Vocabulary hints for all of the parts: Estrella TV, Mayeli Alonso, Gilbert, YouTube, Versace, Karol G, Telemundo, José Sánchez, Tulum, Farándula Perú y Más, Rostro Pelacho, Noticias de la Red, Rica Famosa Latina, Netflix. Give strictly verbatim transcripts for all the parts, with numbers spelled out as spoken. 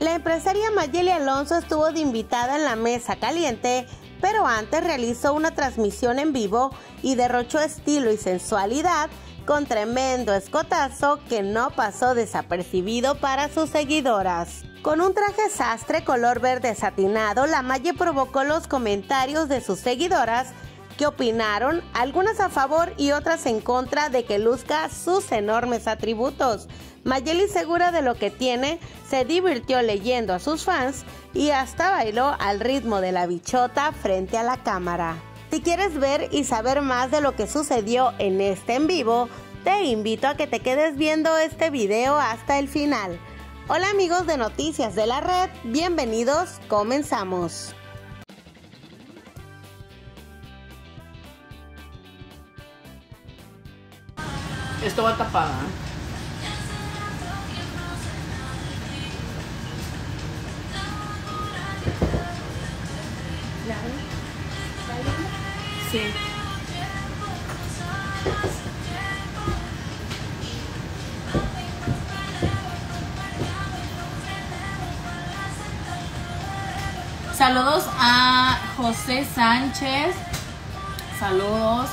La empresaria Mayeli Alonso estuvo de invitada en la mesa caliente, pero antes realizó una transmisión en vivo y derrochó estilo y sensualidad con tremendo escotazo que no pasó desapercibido para sus seguidoras. Con un traje sastre color verde satinado, la Maye provocó los comentarios de sus seguidoras que opinaron, algunas a favor y otras en contra de que luzca sus enormes atributos. Mayeli, segura de lo que tiene, se divirtió leyendo a sus fans y hasta bailó al ritmo de la bichota frente a la cámara. Si quieres ver y saber más de lo que sucedió en este en vivo, te invito a que te quedes viendo este video hasta el final. Hola amigos de Noticias de la Red, bienvenidos, comenzamos. Esto va tapada, ¿eh? Sí. Saludos a José Sánchez. Saludos.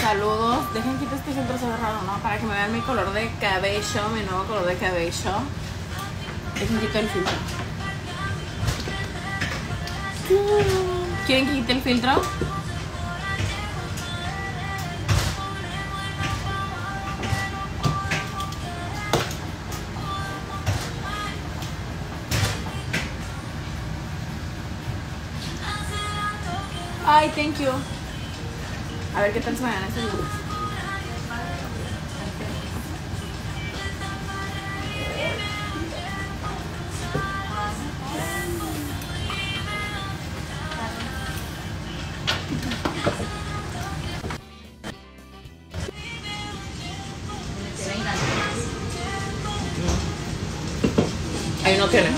Saludos. Dejen quitar este centro cerrado, ¿no? Para que me vean mi color de cabello, mi nuevo color de cabello. Dejen quitar el filtro. ¿Quieren que quite el filtro? Ay, thank you. A ver qué tal se me dan estos lunes. Ahí no tiene.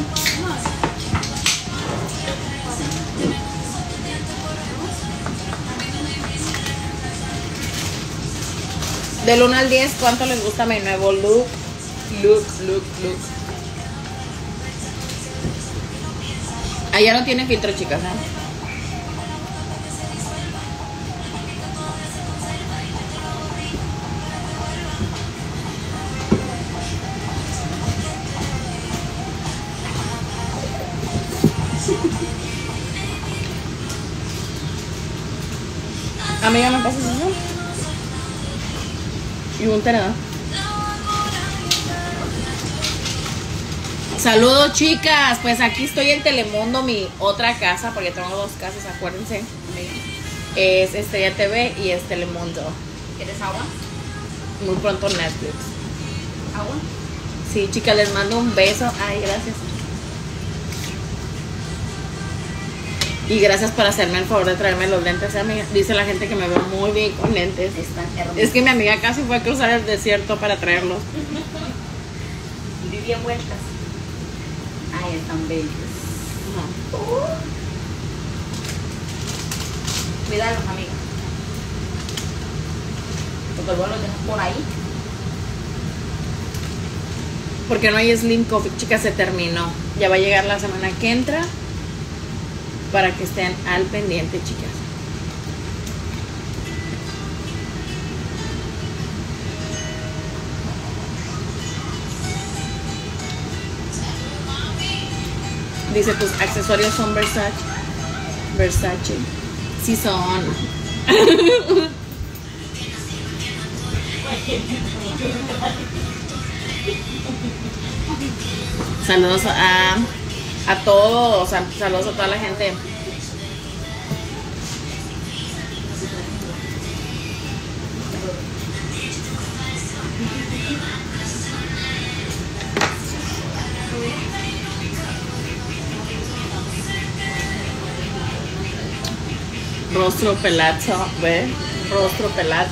Del uno al diez, ¿cuánto les gusta mi nuevo look? Look, look, look. Allá no tiene filtro, chicas, ¿eh? Amiga, ¿me pasas eso? Y un tenedor. Saludos, chicas. Pues aquí estoy en Telemundo, mi otra casa, porque tengo dos casas, acuérdense. Es Estrella T V y es Telemundo. ¿Quieres agua? Muy pronto Netflix. ¿Agua? Sí, chicas, les mando un beso. Ay, gracias. Y gracias por hacerme el favor de traerme los lentes, amiga. Dice la gente que me veo muy bien con lentes. Es que mi amiga casi fue a cruzar el desierto para traerlos. Vivían vueltas. Ay, están bellos. No. Uh. Cuídalos, amiga. Porque luego los dejas por ahí. Porque no hay Slim Coffee, chicas, se terminó. Ya va a llegar la semana que entra, para que estén al pendiente, chicas. Dice, tus accesorios son Versace. Versace. Sí son. Saludos a... a todos, saludos a toda la gente. Rostro Pelacho, ve, Rostro Pelacho.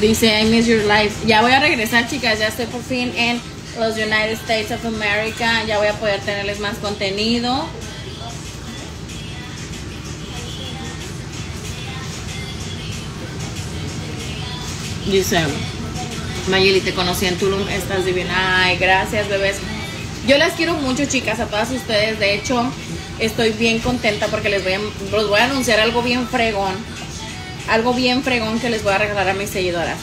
Dice, I miss your life. Ya voy a regresar, chicas, ya estoy por fin en los United States of America. Ya voy a poder tenerles más contenido. Dice, Mayeli, te conocí en Tulum, estás divina. Ay, gracias, bebés. Yo las quiero mucho, chicas, a todas ustedes. De hecho, estoy bien contenta porque les voy a, los voy a anunciar algo bien fregón. Algo bien fregón que les voy a regalar a mis seguidoras.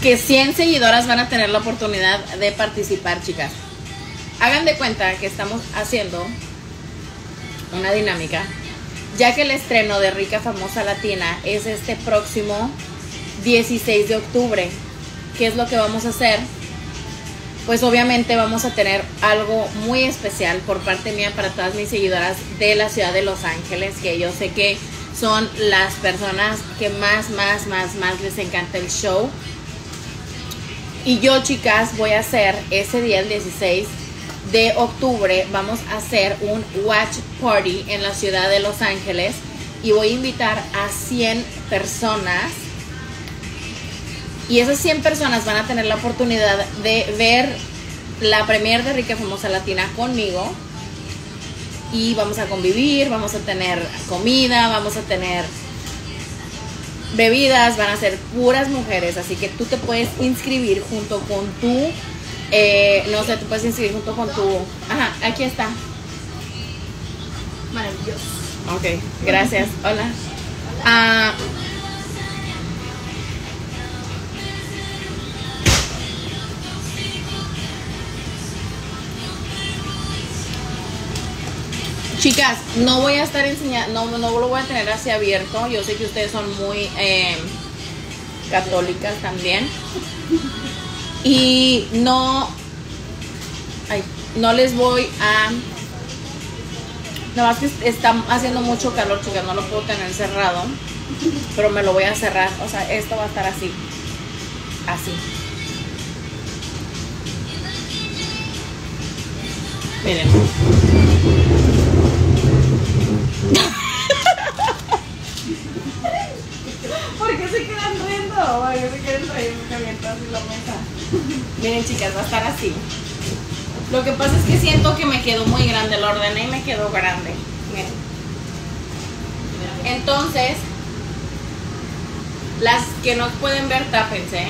Que cien seguidoras van a tener la oportunidad de participar, chicas. Hagan de cuenta que estamos haciendo una dinámica, ya que el estreno de Rica Famosa Latina es este próximo dieciséis de octubre. ¿Qué es lo que vamos a hacer? Pues obviamente vamos a tener algo muy especial por parte mía para todas mis seguidoras de la ciudad de Los Ángeles, que yo sé que son las personas que más, más, más, más les encanta el show. Y yo, chicas, voy a hacer ese día, el dieciséis de octubre, vamos a hacer un watch party en la ciudad de Los Ángeles. Y voy a invitar a cien personas. Y esas cien personas van a tener la oportunidad de ver la premier de Rica Famosa Latina conmigo. Y vamos a convivir, vamos a tener comida, vamos a tener bebidas, van a ser puras mujeres, así que tú te puedes inscribir junto con tu, eh, no sé, tú puedes inscribir junto con tu, ajá, aquí está. Maravilloso. Ok, gracias, hola. Ah, chicas, no voy a estar enseñando, no, no lo voy a tener así abierto. Yo sé que ustedes son muy eh, católicas también. Y no, ay, no les voy a... Nada más que está haciendo mucho calor, chicas, no lo puedo tener cerrado. Pero me lo voy a cerrar, o sea, esto va a estar así. Así. Miren. ¿Por qué se quedan riendo? ¿Por qué se quedan riendo? Calientas así la mesa. Miren, chicas, va a estar así. Lo que pasa es que siento que me quedó muy grande. Lo ordené y me quedó grande. Miren. Entonces, las que no pueden ver, tápense, ¿eh?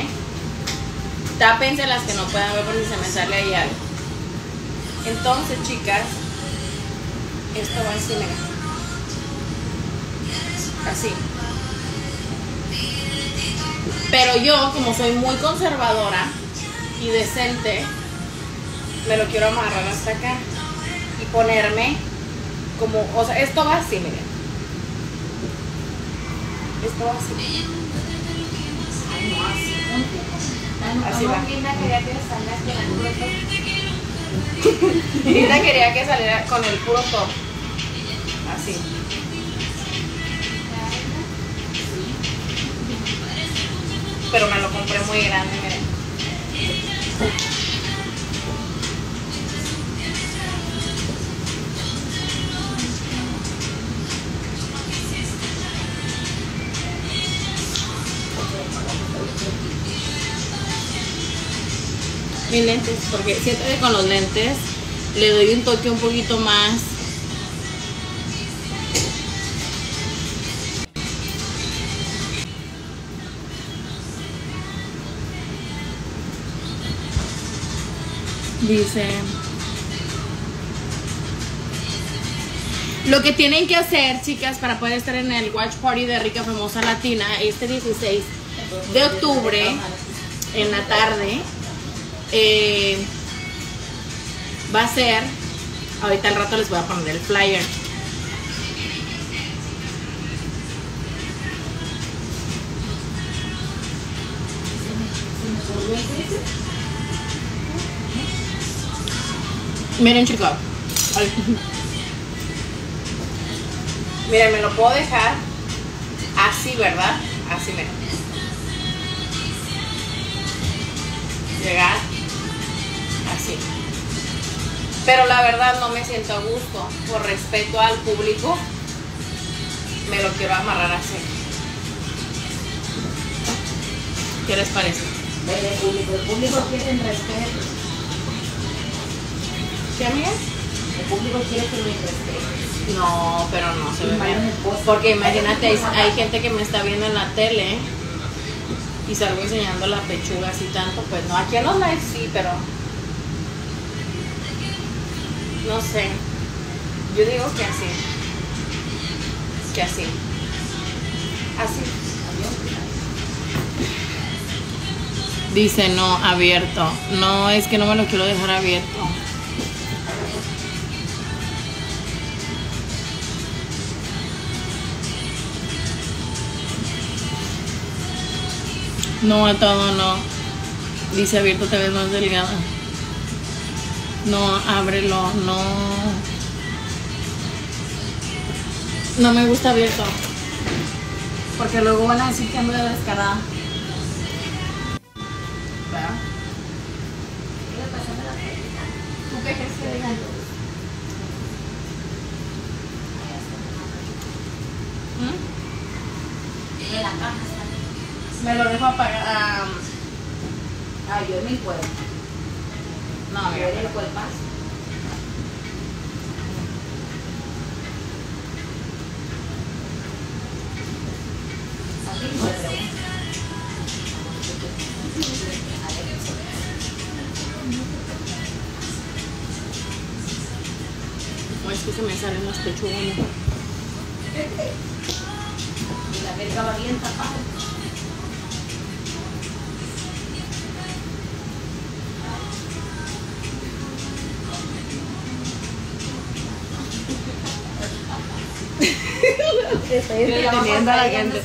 Tápense las que no puedan ver porque se me sale ahí algo. Entonces, chicas, esto va así, miren. Así. Pero yo, como soy muy conservadora y decente, me lo quiero amarrar hasta acá y ponerme como, o sea, esto va así, miren. Esto va así. Así va. Linda quería que saliera con el puro top. Así. Pero me lo compré muy grande, miren. Mis lentes, porque siento que con los lentes le doy un toque un poquito más. Dice, lo que tienen que hacer, chicas, para poder estar en el watch party de Rica Famosa Latina este dieciséis de octubre en la tarde, eh, va a ser, ahorita al rato les voy a poner el flyer. Miren, chicos, miren, me lo puedo dejar así, ¿verdad? Así, miren. Llegar así. Pero la verdad no me siento a gusto. Por respeto al público, me lo quiero amarrar así. ¿Qué les parece? El público, el público quiere respeto. ¿Qué, amigas? público quiere que me respete. No, pero no se ve bien. Porque imagínate, hay, hay gente que me está viendo en la tele y salgo enseñando la pechuga así tanto, pues no, aquí en los lives sí, pero no sé, yo digo que así, que así, así. Dice no, abierto, no, es que no me lo quiero dejar abierto. No, a todo no. Dice abierto, te ves más delgada. No, ábrelo, no. No me gusta abierto. Porque luego van a decir que ando de descarada. ¿Tú qué crees que digan? ¿Mm? En la caja está. Me lo dejo apagar. Um, ah, yo en mi cuerpo. No, yo en el cuerpo. Aquí no es que se me salen las pechugas. Y la verga va bien tapada. Estoy entreteniendo a la gente.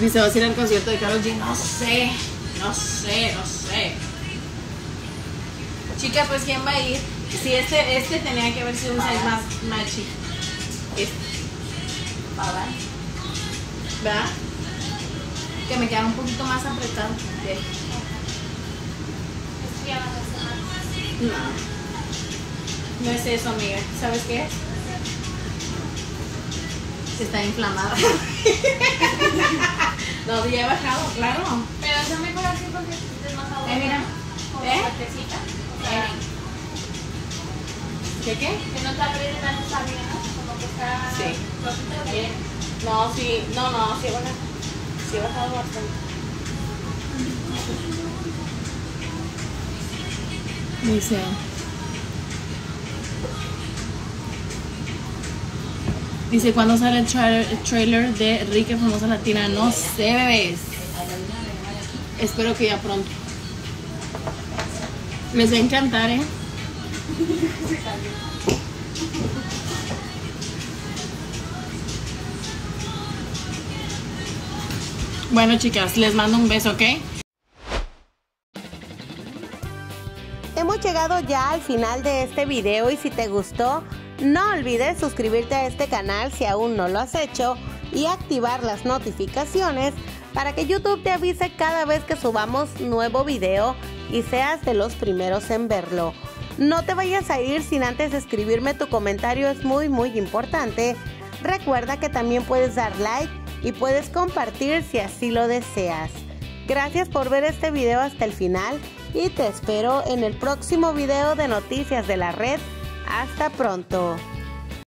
Dice, ¿vas a ir al concierto de Karol G? No sé, no sé, no sé. Chica, pues ¿quién va a ir? Si este, este tenía que haber sido un size más, más chico. Este. ¿Verdad? Que me quedan un poquito más apretados. Okay. No, no es eso, amiga. ¿Sabes qué es? Se está inflamada. No, ya he bajado, claro. Pero eso me mejor así porque es más aguda. Eh, mira. ¿Eh? ¿Qué qué? Que no te apriete tanto la vida, ¿no? Como que está... Sí. ¿Qué? No, sí. No, no, sí, bueno. Sí, he bajado bastante. Dice. Dice, ¿cuándo sale el, tra el trailer de Rica Famosa Latina? No sé, bebés. Espero que ya pronto. Les va a encantar, ¿eh? Bueno, chicas, les mando un beso, ¿ok? Hemos llegado ya al final de este video y si te gustó, no olvides suscribirte a este canal si aún no lo has hecho y activar las notificaciones para que YouTube te avise cada vez que subamos nuevo video y seas de los primeros en verlo. No te vayas a ir sin antes escribirme tu comentario, es muy muy importante. Recuerda que también puedes dar like y puedes compartir si así lo deseas. Gracias por ver este video hasta el final y te espero en el próximo video de Noticias de la Red. Hasta pronto.